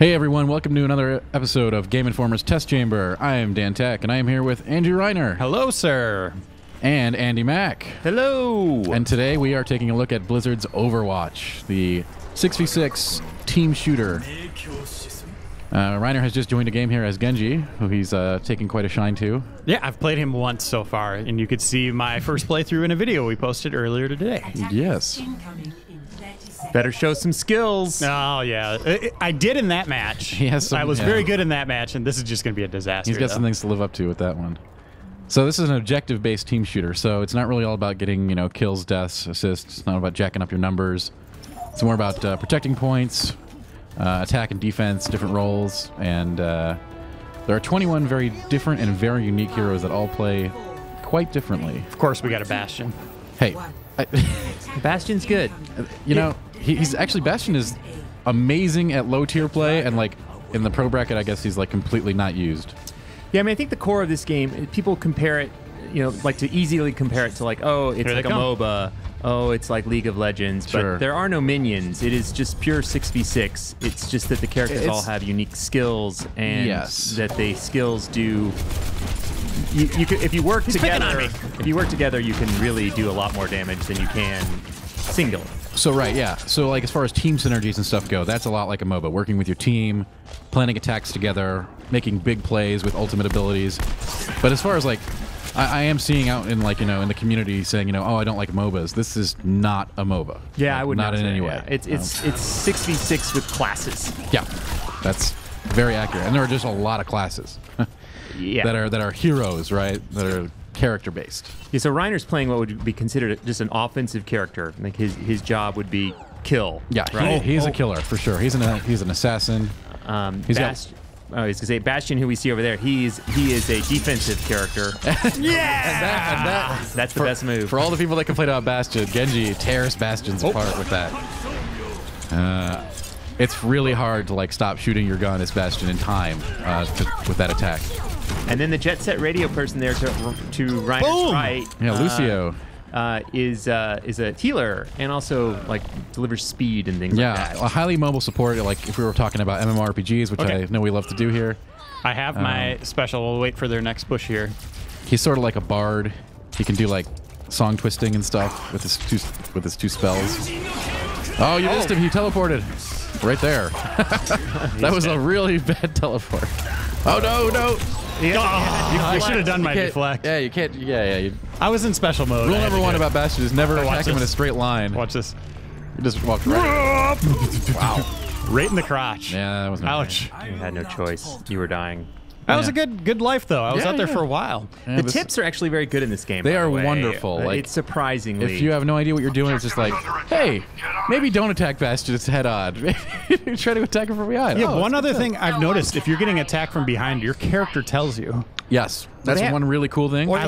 Hey everyone, welcome to another episode of Game Informer's Test Chamber. I am Dan Tech, and I am here with Andrew Reiner. Hello, sir. And Andy Mack. Hello. And today we are taking a look at Blizzard's Overwatch, the 6v6 team shooter. Reiner has just joined a game here as Genji, who he's taking quite a shine to. Yeah, I've played him once so far, and you could see my first playthrough in a video we posted earlier today. Yes. Better show some skills. Oh, yeah. I did in that match. I was very good in that match, and this is just going to be a disaster. He's got some things to live up to with that one. So this is an objective-based team shooter, so it's not really all about getting, you know, kills, deaths, assists. It's not about jacking up your numbers. It's more about protecting points, attack and defense, different roles, and there are 21 very different and very unique heroes that all play quite differently. Of course, we got a Bastion. Hey. Bastion's good. You know, Bastion is amazing at low tier play, and like in the pro bracket, I guess he's like completely not used. Yeah, I mean, I think the core of this game, people compare it, you know, like to easily compare it to like, oh, it's like a MOBA, oh, it's like League of Legends, but there are no minions. It is just pure 6v6. It's just that the characters all have unique skills, and that they skills do. If you work together, you can really do a lot more damage than you can single. So right, yeah. So like as far as team synergies and stuff go, that's a lot like a MOBA. Working with your team, planning attacks together, making big plays with ultimate abilities. But as far as like, I am seeing out in like, you know, in the community saying, you know, oh, I don't like MOBAs. This is not a MOBA. Yeah, like, I would not in any way. It's 6v6 with classes. Yeah, that's very accurate. And there are just a lot of classes. Yeah. That are heroes, right? That are character based. Yeah, so Reiner's playing what would be considered just an offensive character. Like his job would be kill. Yeah, right? he's a killer for sure. He's an assassin. Bastion, who we see over there, he is a defensive character. Yeah, that's the best move for all the people that complain about Bastion. Genji tears Bastions apart with that. It's really hard to like stop shooting your gun as Bastion in time with that attack. And then the Jet Set Radio person there to Reiner's right, yeah, Lucio, is a healer and also like delivers speed and things like that. Yeah, a highly mobile support. Like if we were talking about MMORPGs, which I know we love to do here. I have my special. We'll wait for their next push here. He's sort of like a bard. He can do like song twisting and stuff with his two spells. Oh, you missed him. He teleported right there. That was a really bad teleport. Oh no, no. I should have done my deflect. Yeah, you can't. Yeah, yeah. I was in special mode. Rule number one about Bastion is never attack him in a straight line. Watch this. You just walked right. Wow. Right in the crotch. Yeah, that was. Ouch. You had no choice. You were dying. That was a good life though. I was out there for a while. Yeah, the tips are actually very good in this game. They are wonderful. Like, it's surprisingly. If you have no idea what you're doing, it's just like, hey, maybe don't attack Bastion head on. Try to attack him from behind. Yeah. One other thing I've noticed: if you're getting attacked from behind, your character tells you. Yes, that's one really cool thing. Or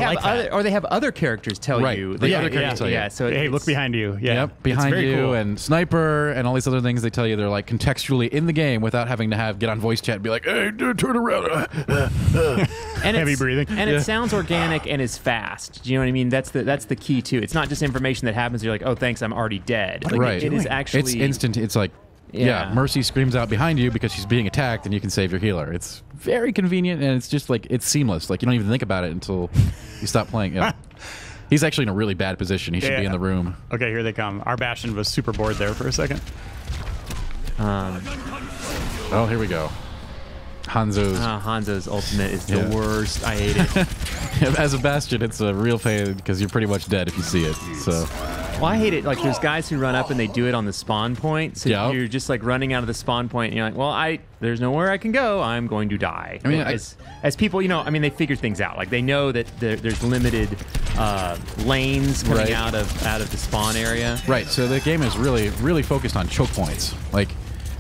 they have other characters tell you. Yeah. So hey, look behind you. Yeah. Yep. Behind you and sniper and all these other things they tell you. They're like contextually in the game without having to get on voice chat and be like, hey, turn around. And heavy breathing. And it sounds organic and is fast. Do you know what I mean? That's the key too. It's not just information that happens. You're like, oh, thanks, I'm already dead. Like, right. It is actually. It's instant. It's like. Yeah, Mercy screams out behind you because she's being attacked, and you can save your healer. It's very convenient, and it's just like it's seamless. Like you don't even think about it until you stop playing. Yeah. He's actually in a really bad position. He should be in the room. Okay, here they come. Our Bastion was super bored there for a second. Oh, here we go. Hanzo's ultimate is the worst. I hate it. As a Bastion, it's a real pain because you're pretty much dead if you see it. So. Well, I hate it. Like, there's guys who run up and they do it on the spawn point. So you're just like running out of the spawn point, and you're like, well, there's nowhere I can go. I'm going to die. I mean, as people, you know, I mean, they figure things out. Like they know that there's limited lanes coming out of the spawn area. Right. So the game is really, really focused on choke points. Like,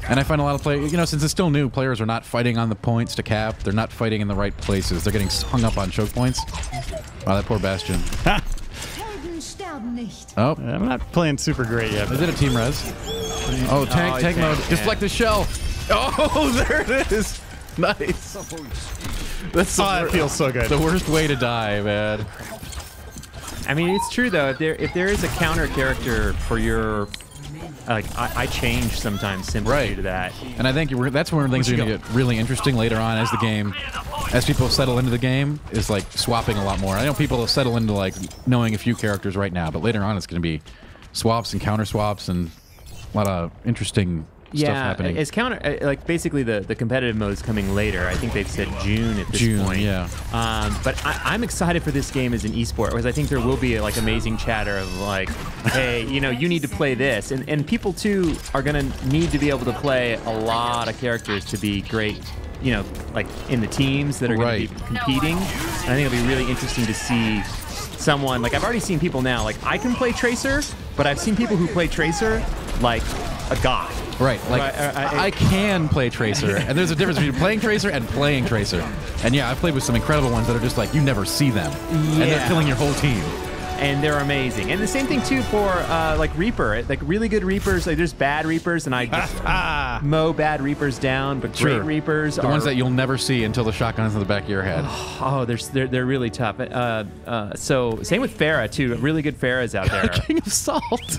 and I find a lot of you know, since it's still new, players are not fighting on the points to cap. They're not fighting in the right places. They're getting hung up on choke points. Wow, that poor Bastion. Oh, I'm not playing super great yet. Is it a team res? Oh, tank mode. Deflect the shell. Oh, there it is. Nice. That feels so good. The worst way to die, man. I mean, it's true though. If there is a counter character for your like I change sometimes simply due to that. And I think that's one of the things that are going to get really interesting later on as the game, as people settle into the game, is like swapping a lot more. I know people will settle into like knowing a few characters right now, but later on it's going to be swaps and counter swaps and a lot of interesting stuff happening. It's counter, like basically the competitive mode is coming later. I think they've said June at this point. Yeah. But I'm excited for this game as an esport, because I think there will be like amazing chatter of like, hey, you know, you need to play this, and people too are gonna need to be able to play a lot of characters to be great. You know, like in the teams that are going to be competing. And I think it'll be really interesting to see someone like I've already seen people now. Like I can play Tracer, but I've seen people who play Tracer like a god. Right, like, I can play Tracer, and there's a difference between playing Tracer. And yeah, I've played with some incredible ones that are just like, you never see them, and they're killing your whole team. And they're amazing. And the same thing, too, for, like, Reaper. Like, really good Reapers. Like, there's bad Reapers, and I just mow bad Reapers down, but great Reapers are... the ones that you'll never see until the shotgun's in the back of your head. Oh, they're really tough. So, same with Pharah, too. Really good Pharahs out there. King of Salt.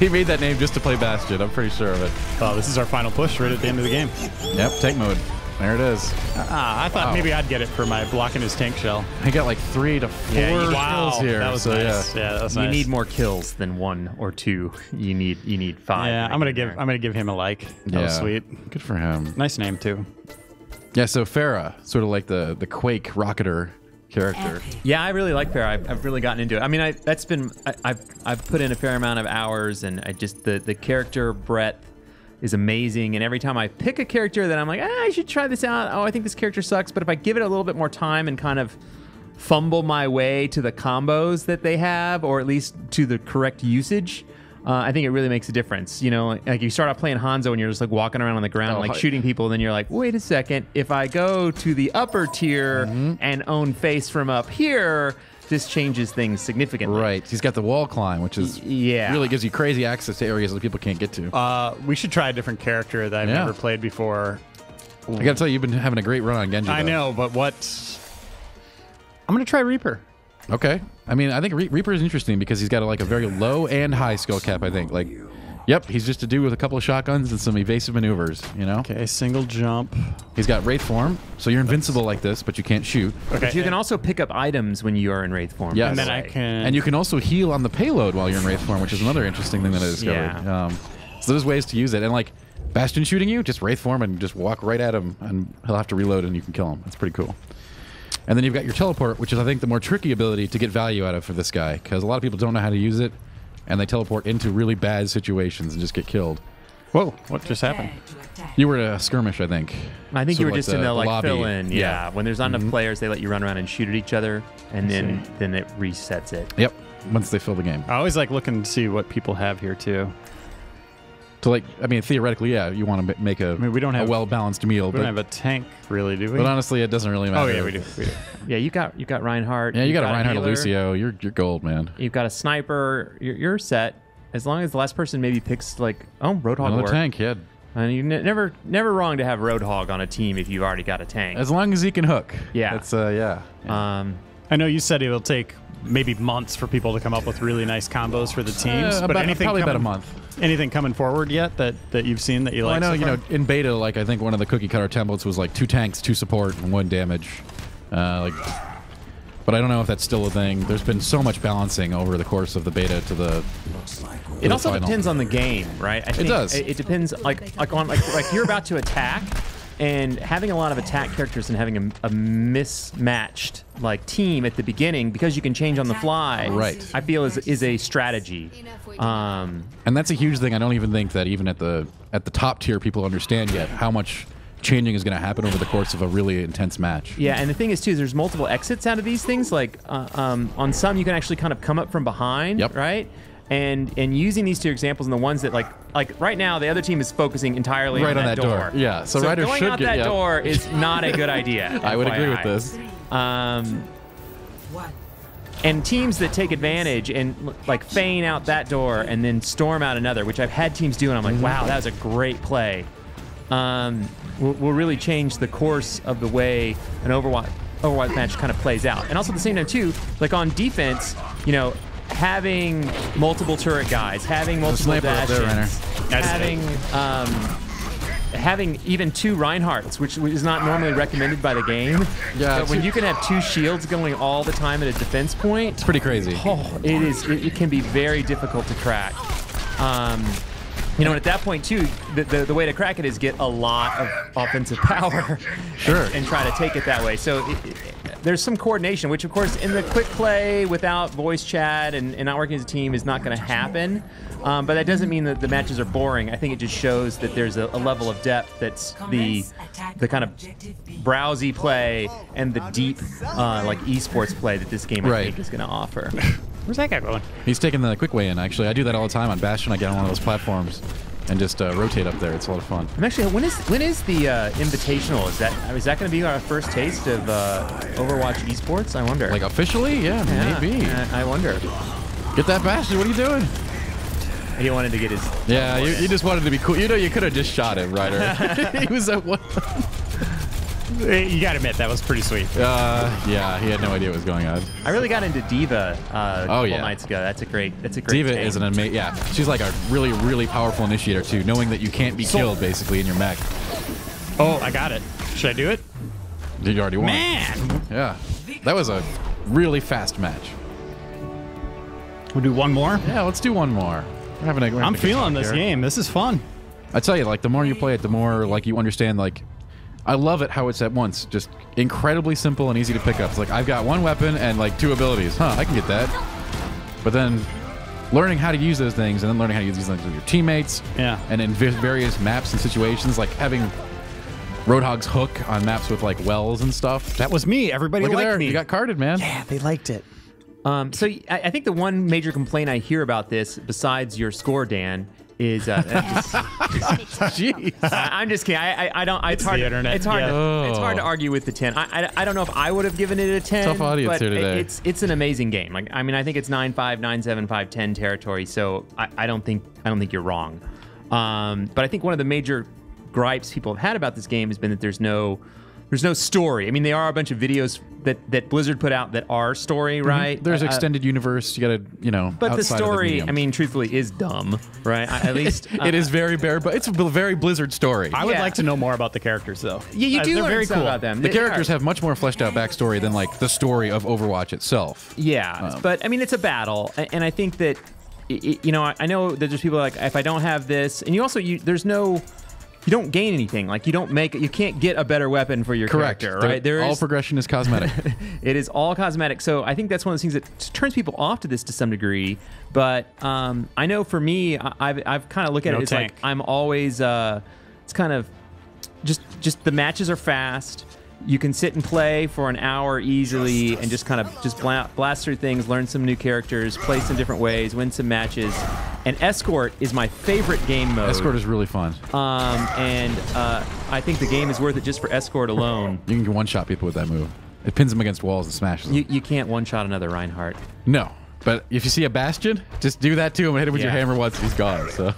He made that name just to play Bastion, I'm pretty sure of it. Oh, this is our final push right at the end of the game. Yep, tank mode. There it is. I thought maybe I'd get it for my blocking his tank shell. I got like 3 to 4 kills here. That was nice. Yeah, that was nice. You need more kills than 1 or 2. You need 5. Yeah, right I'm gonna give him a like. That was sweet. Good for him. Nice name too. Yeah, so Pharah, sort of like the Quake Rocketer character. Yeah, I really like Pharah. I've really gotten into it. I mean, I've put in a fair amount of hours, and I just the character breadth is amazing. And every time I pick a character that I'm like, I should try this out. Oh, I think this character sucks. But if I give it a little bit more time and kind of fumble my way to the combos that they have, or at least to the correct usage, I think it really makes a difference. You know, like you start off playing Hanzo and you're just like walking around on the ground, like shooting people, and then you're like, wait a second, if I go to the upper tier and own face from up here, this changes things significantly. Right. He's got the wall climb, which is really gives you crazy access to areas that people can't get to. We should try a different character that I've never played before. I gotta tell you, you've been having a great run on Genji. I know, but I'm gonna try Reaper. Okay. I mean, I think Reaper is interesting because he's got like a very low and high skill cap, I think. Like, yep, he's just a dude with a couple of shotguns and some evasive maneuvers, you know? Okay, single jump. He's got Wraith Form, so you're invincible like this, but you can't shoot. Okay. But you can also pick up items when you are in Wraith Form. Yes. And then and you can also heal on the payload while you're in Wraith Form, which is another interesting thing that I discovered. Yeah. So there's ways to use it. And like, Bastion shooting you, just Wraith Form and just walk right at him, and he'll have to reload and you can kill him. That's pretty cool. And then you've got your teleport, which is, I think, the more tricky ability to get value out of for this guy, because a lot of people don't know how to use it, and they teleport into really bad situations and just get killed. Whoa, what just happened? You were at a skirmish, I think. I think you were just in the like, fill-in, When there's not enough players, they let you run around and shoot at each other, and then it resets it. Yep, once they fill the game. I always like looking to see what people have here, too. So, like, I mean, theoretically, yeah, you want to make a well-balanced meal. We don't have a tank, really, do we? But honestly, it doesn't really matter. Oh, yeah, we do. We do. Yeah, you got Reinhardt. Yeah, you got a Reinhardt, a Lucio. You're gold, man. You've got a sniper. You're set. As long as the last person maybe picks, like, Roadhog. Another tank, yeah. And you're never wrong to have Roadhog on a team if you've already got a tank. As long as he can hook. Yeah. That's, I know you said it'll take maybe months for people to come up with really nice combos for the teams. But probably about a month. Anything coming forward yet that you've seen that you like? I know, you know, in beta, like, I think one of the cookie cutter templates was like 2 tanks, 2 support, and 1 damage. But I don't know if that's still a thing. There's been so much balancing over the course of the beta to the. It also depends on the game, right? It does. It depends, like you're about to attack, and having a lot of attack characters and having a mismatched like team at the beginning, because you can change on the fly, I feel is a strategy. And that's a huge thing. I don't even think that even at the top tier people understand yet how much changing is going to happen over the course of a really intense match. Yeah, and the thing is too, there's multiple exits out of these things. Like on some you can actually kind of come up from behind, right? And using these two examples and the ones that like right now the other team is focusing entirely on that door. Yeah, so Ryder should get out that door is not a good idea. I would agree with this. And teams that take advantage and like feign out that door and then storm out another, which I've had teams do, and I'm like, wow, that was a great play. Will really change the course of the way an Overwatch match kind of plays out. And also at the same time too, like on defense, you know, having multiple turret guys, having multiple dashes, having even two Reinhardts, which is not normally recommended by the game. Yeah, but when you can have two shields going all the time at a defense point, it's pretty crazy. Oh, it is. It can be very difficult to crack. You know, and at that point too, the way to crack it is get a lot of offensive power, sure, and try to take it that way. So there's some coordination, which of course in the quick play without voice chat and not working as a team is not going to happen. But that doesn't mean that the matches are boring. I think it just shows that there's a level of depth that's the kind of browsy play and the deep like esports play that this game I think is going to offer. Where's that guy going? He's taking the quick way in, actually. I do that all the time on Bastion. I get on one of those platforms and just rotate up there. It's a lot of fun. I'm actually, when is the Invitational? Is that going to be our first taste of Overwatch esports? I wonder. Like officially? Yeah, maybe. I wonder. Get that Bastion. What are you doing? He wanted to get his... Yeah, you just wanted to be cool. You know, you could have just shot him, Ryder. He was at one... You gotta admit, that was pretty sweet. Yeah, he had no idea what was going on. I really got into D.Va a couple nights ago. That's a great D.Va is an amazing... Yeah, she's like a really, really powerful initiator, too, knowing that you can't be killed, basically, in your mech. Oh, I got it. Should I do it? You already won. Man! Yeah. That was a really fast match. We'll do one more? Yeah, let's do one more. I'm feeling this game. This is fun. I tell you, like, the more you play it, the more, like, you understand, like... I love it how it's at once just incredibly simple and easy to pick up. It's like, I've got one weapon and like two abilities. Huh, I can get that. But then learning how to use those things and then learning how to use these things with your teammates. Yeah. And in various maps and situations, like having Roadhog's hook on maps with like wells and stuff. That was me. Everybody liked me. You got carded, man. Yeah, they liked it. So I think the one major complaint I hear about this, besides your score, Dan, is I'm just kidding. I don't. It's hard. The internet. It's hard to argue with the 10. I don't know if I would have given it a 10. Tough audience but here today. It's an amazing game. Like I mean, I think it's 9.5, 9.75, 10 territory. So I don't think you're wrong. But I think one of the major gripes people have had about this game has been that there's no story. I mean, there are a bunch of videos that Blizzard put out that are story, right? There's extended universe. You got to, you know. But the story, I mean, truthfully, is dumb, right? At least it is very bare, but it's a very Blizzard story. I would like to know more about the characters, though. Yeah, you do learn very cool about them. The characters have much more fleshed out backstory than like the story of Overwatch itself. Yeah, but I mean, it's a battle, and I think that, you know, I know that there's people like, if I don't have this, and you also there's no. You don't gain anything. Like you can't get a better weapon for your character, right? All progression is cosmetic. It is all cosmetic. So I think that's one of the things that turns people off to this to some degree. But I know for me, I've kind of looked at it. It's like I'm always. It's kind of just the matches are fast. You can sit and play for an hour easily and just kind of blast through things, learn some new characters, play some different ways, win some matches. And Escort is my favorite game mode. Escort is really fun. And I think the game is worth it just for Escort alone. You can one-shot people with that move. It pins them against walls and smashes them. You can't one-shot another Reinhardt. No, but if you see a Bastion, just do that to him and hit him with your hammer once he's gone. So.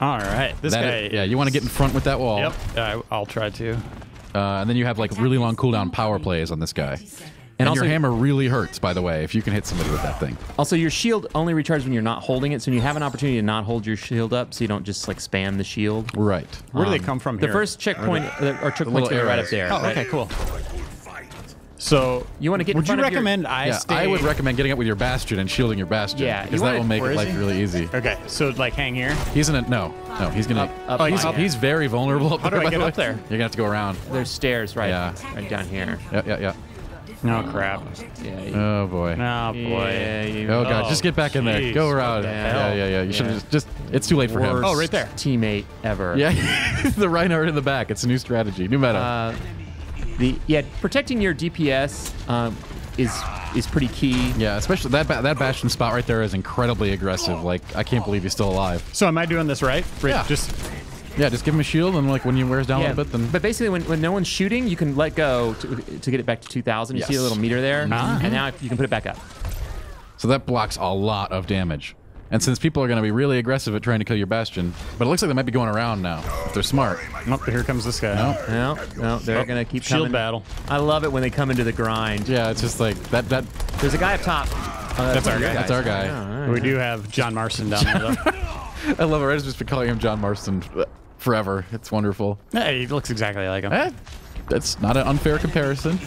All right. This guy. Yeah, you want to get in front with that wall. Yep, I'll try to. And then you have like really long cooldown power plays on this guy. And also, your hammer really hurts, by the way, if you can hit somebody with that thing. Also, your shield only recharges when you're not holding it, so when you have an opportunity to not hold your shield up, so you don't just like spam the shield. Right. Where do they come from here? The first checkpoint, or checkpoints are right up there. Oh, okay, cool. So you want to get? Would you recommend I would recommend getting up with your Bastion and shielding your Bastion. Yeah, because that will make life really easy. Okay, so like hang here. He's in a no. He's gonna up. He's very vulnerable. How do I get up there? You're gonna have to go around. There's stairs right down here. Yeah. No crap. Yeah. Oh boy. Oh boy. Oh god. Just get back in there. Go around. Yeah. You should just. It's too late for him. Oh, right there. Teammate ever. Yeah. The Reinhardt in the back. It's a new strategy. New meta. Protecting your DPS is pretty key. Yeah, especially that Bastion spot right there is incredibly aggressive. Like, I can't believe he's still alive. So am I doing this right? Yeah. Just give him a shield, and like when he wears down a little bit, then. But basically, when no one's shooting, you can let go to get it back to 2,000. You see a little meter there, and now you can put it back up. So that blocks a lot of damage. And since people are going to be really aggressive at trying to kill your Bastion, but it looks like they might be going around now, if they're smart. Nope, here comes this guy. No, they're going to keep coming. Shield battle. I love it when they come into the grind. Yeah, it's just like that. There's a guy up top. That's our guy. Yeah, right. We do have John Marston down there, though. I love it. I've just been calling him John Marston forever. It's wonderful. Hey, he looks exactly like him. That's not an unfair comparison.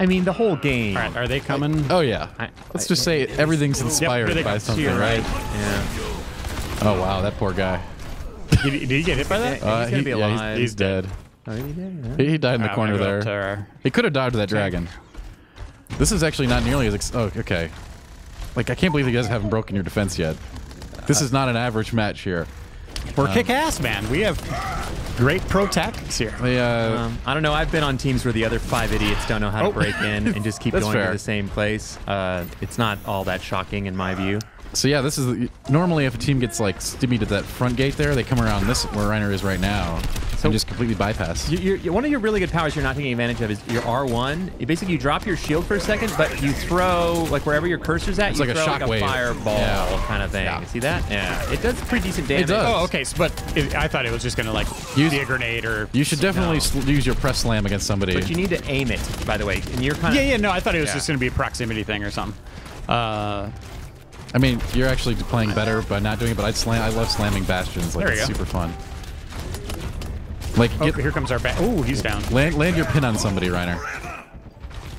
I mean, the whole game. All right, are they coming? Oh, yeah. Let's just say everything's inspired by something, right? Yeah. Oh, wow, that poor guy. Did he get hit by that? He's going to be alive. Yeah, he's dead. Oh, he did, yeah. He died in the corner there. He could have dodged that dragon. This is actually not nearly as... okay. Like, I can't believe you guys haven't broken your defense yet. This is not an average match here. We're kick-ass, man. We have great pro tactics here. I don't know. I've been on teams where the other five idiots don't know how to break in and just keep going to the same place. It's not all that shocking in my view. So yeah, this is normally if a team gets like stimmied at that front gate there, they come around this where Reiner is right now and just completely bypass. One of your really good powers you're not taking advantage of is your R1. You basically drop your shield for a second, but you throw like wherever your cursor's at. It's like a fireball kind of thing. Yeah. See that? Yeah, it does pretty decent damage. It does. Oh, okay. But I thought it was just gonna like use a grenade or. You should definitely use your press slam against somebody. But you need to aim it, by the way. And you're kind of. Yeah. No, I thought it was just gonna be a proximity thing or something. I mean, you're actually playing better by not doing it, but I love slamming bastions. Like, it's super fun. Like, here comes our Oh, he's down. Land your pin on somebody, Reiner.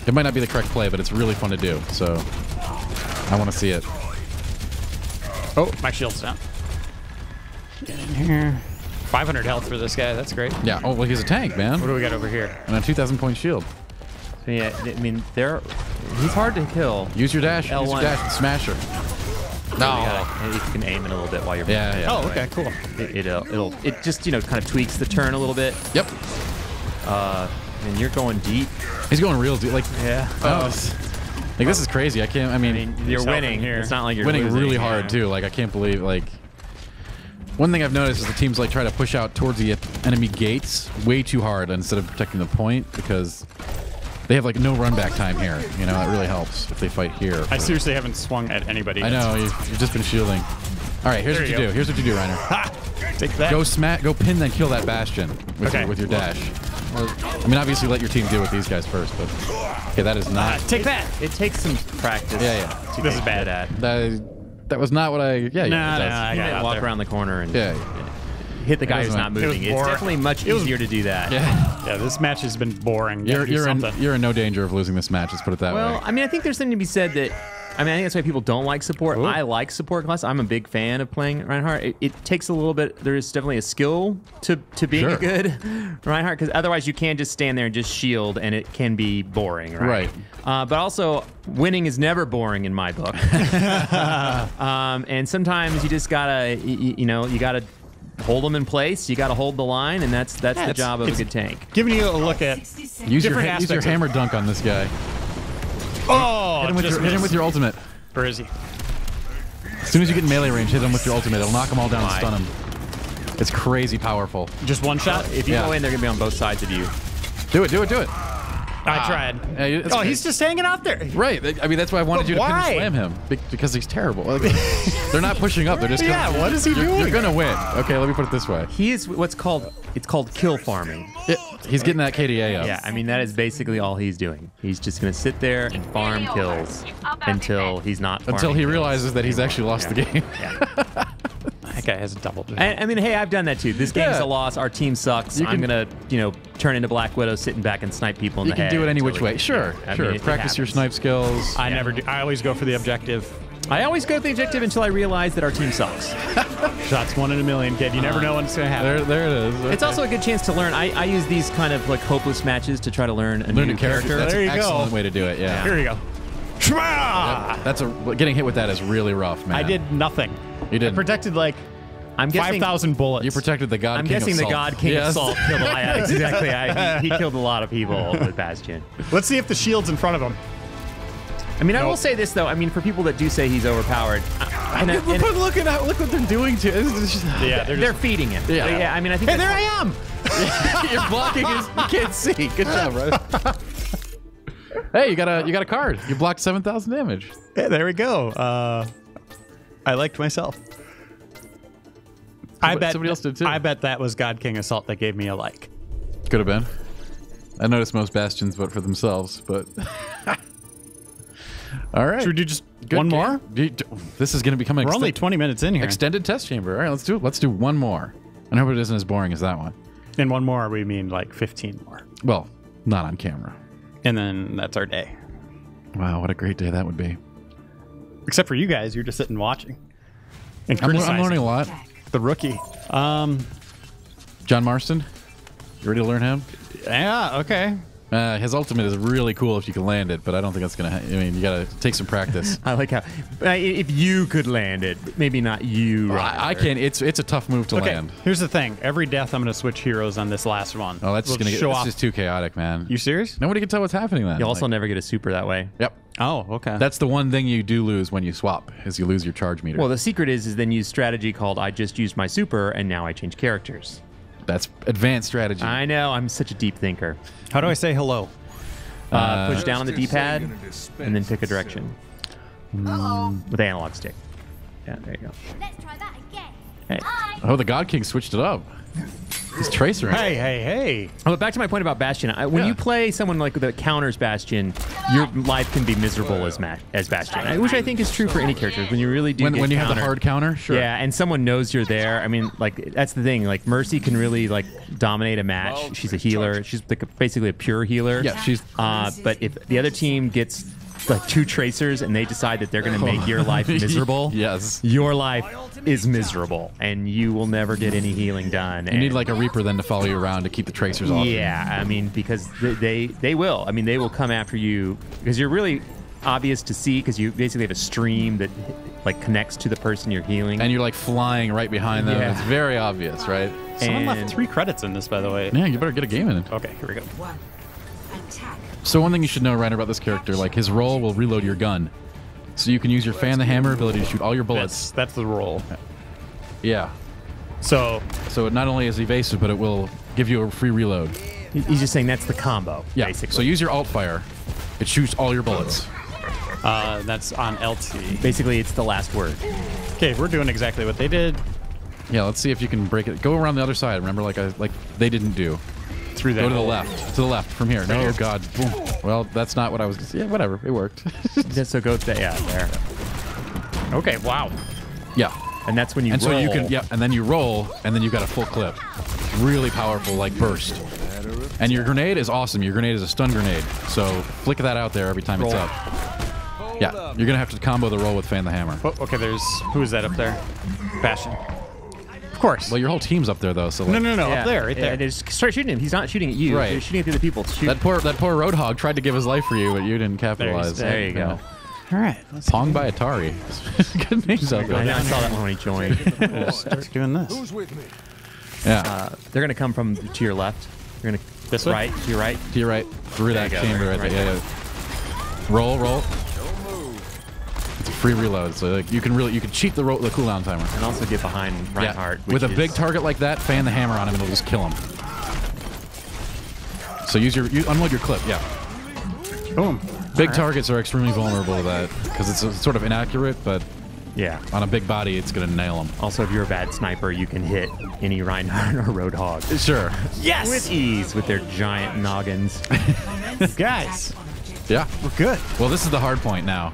It might not be the correct play, but it's really fun to do. So, I want to see it. Oh, my shield's down. Get in here. 500 health for this guy. That's great. Yeah. Oh, well, he's a tank, man. What do we got over here? And a 2,000-point shield. So, yeah, I mean, he's hard to kill. Use your dash. L1. Use your dash. Smash her. No, you can aim it a little bit while you're. Yeah. Oh, okay, cool. It just kind of tweaks the turn a little bit. Yep. And you're going deep. He's going real deep. Like like this is crazy. I can't. I mean you're winning here. It's not like you're winning really hard too. Like I can't believe like. One thing I've noticed is the teams like try to push out towards the enemy gates way too hard instead of protecting the point because. They have like no run back time here. You know, it really helps if they fight here. I seriously haven't swung at anybody. I know, you've just been shielding. All right, here's what you do. Here's what you do, Reiner. Ha! Take that. Go pin then kill that Bastion with your dash. Or, I mean, obviously let your team deal with these guys first, but okay, that is not. Take that. It takes some practice. Yeah. This is bad at. That was not what I. Yeah. I walk around the corner and. Yeah. Hit the guy who's not moving. It's definitely much easier to do that. Yeah, this match has been boring. You're in no danger of losing this match. Let's put it that way. Well, I mean, I think there's something to be said that. I mean, I think that's why people don't like support. Ooh. I like support class. I'm a big fan of playing Reinhardt. It takes a little bit. There is definitely a skill to being a good Reinhardt, because otherwise you can just stand there and just shield, and it can be boring, right? But also, winning is never boring in my book. And sometimes you just gotta, you gotta. Hold them in place. You got to hold the line, and that's the job of a good tank. Giving you a look at use your hammer dunk on this guy. Oh, hit him with your ultimate. Where is he? As soon as you get in melee range, hit him with your ultimate. It'll knock them all down and stun him. It's crazy powerful. Just one shot. If you go in, they're gonna be on both sides of you. Do it. I tried. Oh, he's just hanging out there. Right. I mean, that's why I wanted you to slam him, because he's terrible. They're not pushing up. They're just what is he doing? You're gonna win. Okay, let me put it this way. He is it's called kill farming. He's getting that KDA up. Yeah, I mean that is basically all he's doing. He's just gonna sit there and farm kills until he's not. Until he realizes that he's actually lost the game. Yeah. That guy has a double. I mean, hey, I've done that too. This game's a loss. Our team sucks. I'm gonna, turn into Black Widow, sitting back and snipe people in the head. You can do it any which way. Sure. Practice your snipe skills. I never do. I always go for the objective. I always go for the objective until I realize that our team sucks. Shots 1 in a million, kid. You never know when it's gonna happen. There it is. Okay. It's also a good chance to learn. I use these kind of like hopeless matches to try to learn a new character. That's an excellent way to do it. Yeah. Here you go. Yep. Getting hit with that is really rough, man. I did nothing. You did. I protected like 5,000 bullets. You protected the God King of Salt. I'm guessing the God King of Salt killed a lot. Exactly. He killed a lot of people with Bastion. Let's see if the shield's in front of him. I mean, I will say this, though. I mean, for people that do say he's overpowered. Look what they're doing to him. They're feeding him. Yeah. I mean, I think. Hey, there I am! You're blocking his. You can't see. Good job, brother. Hey, you got a card. You blocked 7,000 damage. Hey, there we go. I liked myself. Somebody else did too. I bet that was God King Assault that gave me a like. Could have been. I noticed most Bastions vote for themselves, but All right. Should we do just one more? This is going to become an extended... We're only 20 minutes in here. Extended test chamber. All right, let's do it. Let's do one more. And I hope it isn't as boring as that one. And one more, we mean like 15 more. Well, not on camera. And then that's our day. Wow, what a great day that would be. Except for you guys. You're just sitting watching. And I'm learning a lot. The rookie. John Marston. You ready to learn him? Yeah, okay. His ultimate is really cool if you can land it, but I don't think that's going to... I mean, you got to take some practice. I like how... If you could land it, maybe not you. Well, I can. It's a tough move to land. Here's the thing. Every death, I'm going to switch heroes on this last one. Oh, that's going to get... It's just too chaotic, man. You serious? Nobody can tell what's happening then. You also never get a super that way. Yep. Oh, okay. That's the one thing you do lose when you swap, is you lose your charge meter. Well, the secret is then use strategy called, I just used my super, and now I change characters. That's advanced strategy. I know. I'm such a deep thinker. How do I say hello? Push down on the D-pad and then pick a direction. With the analog stick. Yeah, there you go. Let's try that again. Hey. Oh, the God King switched it up. He's tracering. Hey. Oh, but back to my point about Bastion. When you play someone like that counters Bastion, your life can be miserable as Bastion, which I think is true for any character. When you really do when you have the hard counter, sure. Yeah, and someone knows you're there. I mean, like that's the thing. Like Mercy can really like dominate a match. She's a healer. She's like basically a pure healer. Yeah, she's. But if the other team gets like two tracers and they decide that they're going to make your life miserable, yes, your life is miserable and you will never get any healing done. You need like a Reaper then to follow you around to keep the tracers off. Yeah, I mean, because they will. I mean, they will come after you because you're really obvious to see because you basically have a stream that like connects to the person you're healing. And you're like flying right behind them. Yeah. It's very obvious, right? Someone left 3 credits in this, by the way. Yeah, you better get a game in it. Okay, here we go. So one thing you should know, Reiner, about this character, like his roll will reload your gun. So you can use your fan the hammer ability to shoot all your bullets. That's the roll. Yeah. So it not only is evasive, but it will give you a free reload. He's just saying that's the combo, basically. So use your alt fire. It shoots all your bullets. That's on LT. Basically, it's the last word. Okay, we're doing exactly what they did. Yeah, let's see if you can break it. Go around the other side, remember, like they didn't do. Through that. Go to the left. To the left from here. No, God. Boom. Well, that's not what I was going to say. Yeah, whatever. It worked. So go to there. Okay, wow. Yeah. And that's when you roll. So you can, and then you roll, and then you've got a full clip. Really powerful, like, burst. And your grenade is awesome. Your grenade is a stun grenade. So flick that out there every time it's up. Yeah, you're going to have to combo the roll with Fan the Hammer. Oh, okay, who is that up there? Bastion. Of course. Well, your whole team's up there, though. So like, no, up there, right there. Just start shooting him. He's not shooting at you. Right. You're shooting at the other people. Shoot. That poor Roadhog tried to give his life for you, but you didn't capitalize. There you go. All right. Pong by Atari. Good names out there. I saw that one when he joined. Start doing this. Who's with me? Yeah. They're gonna come from to your left. You're gonna to your right. Through that chamber right there. Yeah. Roll. It's a free reload, so like, you can cheat the cooldown timer. And also get behind Reinhardt. Yeah. With a big target like that, fan the hammer on him and it'll just kill him. So unload your clip, Boom. Big targets are extremely vulnerable to that, because it's sort of inaccurate, but on a big body, it's going to nail them. Also, if you're a bad sniper, you can hit any Reinhardt or Roadhog. Sure. Yes! With ease, with their giant noggins. Guys! Yeah. We're good. Well, this is the hard point now.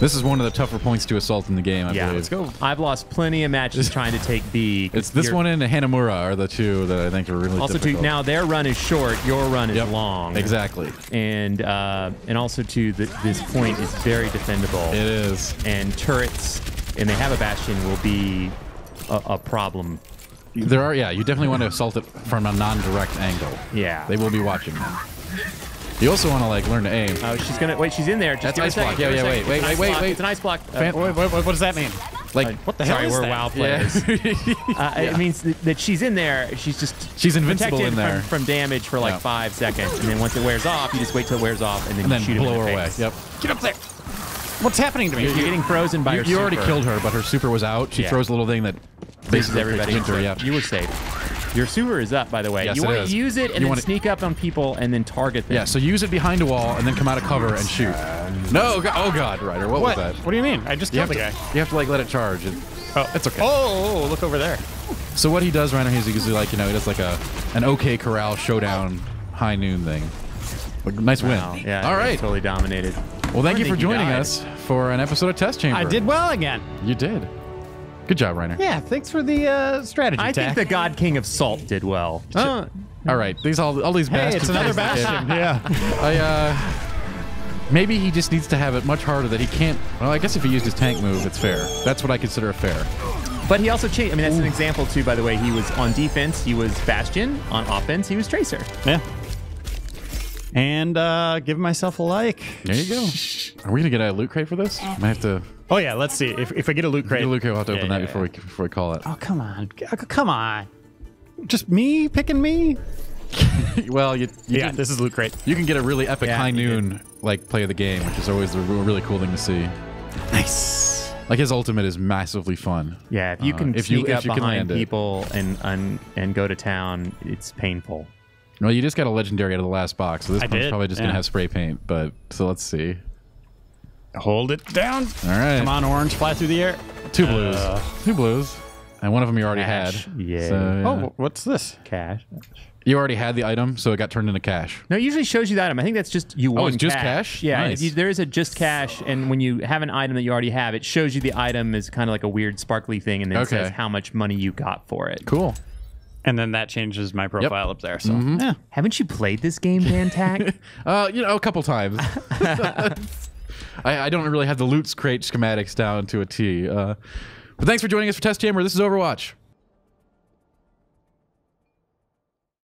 This is one of the tougher points to assault in the game, I believe. Let's go. I've lost plenty of matches trying to take B. It's this one and Hanamura are the two that I think are really difficult. Now their run is short, your run is long. Exactly. And also to this point is very defendable. It is. And turrets, and they have a Bastion, will be a problem. There are, you definitely want to assault it from a non-direct angle. Yeah. They will be watching that. You also want to like learn to aim. Oh, she's gonna wait. She's in there. Just that's ice block. Wait. It's an ice block. What does that mean? Like what the hell? Sorry, we're WoW players. It means that she's in there. She's invincible in there from damage for like 5 seconds, and then once it wears off, you just wait till it wears off, and then you shoot blow her away. Yep. Get up there. What's happening to me? You're getting frozen by her. You already killed her, but her super was out. She throws a little thing that bases everybody. You were safe. Your sewer is up, by the way. Yes, you want to use it and then sneak up on people and then target them. Yeah, so use it behind a wall and then come out of cover and shoot. No, oh God, Ryder, what was that? What do you mean? I just killed the guy. You have to like let it charge. It's okay. Oh, look over there. So what he does, Ryder, is usually like, he does like an OK Corral showdown high noon thing. Nice win. Yeah, all right. Totally dominated. Well, thank you for joining us for an episode of Test Chamber. I did well again. You did. Good job, Reiner. Yeah, thanks for the strategy I think the God King of Salt did well. All right, these all these bastions. It's another Bastion. Yeah. Maybe he just needs to have it much harder that he can't. Well, I guess if he used his tank move, it's fair. That's what I consider a fair. But he also changed. I mean, that's an example too. By the way, he was on defense. He was Bastion. On offense, he was Tracer. Yeah. And give myself a like. There you go. Are we gonna get a loot crate for this? I have to. Oh yeah, let's see. If I get a loot crate, we'll have to open that before we call it. Oh come on, come on. Just me picking me. Well, you this is loot crate. You can get a really epic High Noon like play of the game, which is always a really cool thing to see. Nice. Like his ultimate is massively fun. Yeah, if you can sneak up behind people and go to town, it's painful. Well, you just got a legendary out of the last box, so this one's probably just gonna have spray paint. But so let's see. Hold it down. All right. Come on, orange, fly through the air. Two blues. Two blues. And one of them you already had. Yeah. So, oh, what's this? Cash. You already had the item, so it got turned into cash. No, it usually shows you the item. I think that's just you won. Oh, it's just cash? Yeah, nice. There is a just cash, and when you have an item that you already have, it shows you the item is kind of like a weird sparkly thing, and then it says how much money you got for it. Cool. And then that changes my profile up there. So, yeah. Haven't you played this game, Dan Tech? You know, a couple times. I don't really have the loot crate schematics down to a T. But thanks for joining us for Test Chamber. This is Overwatch.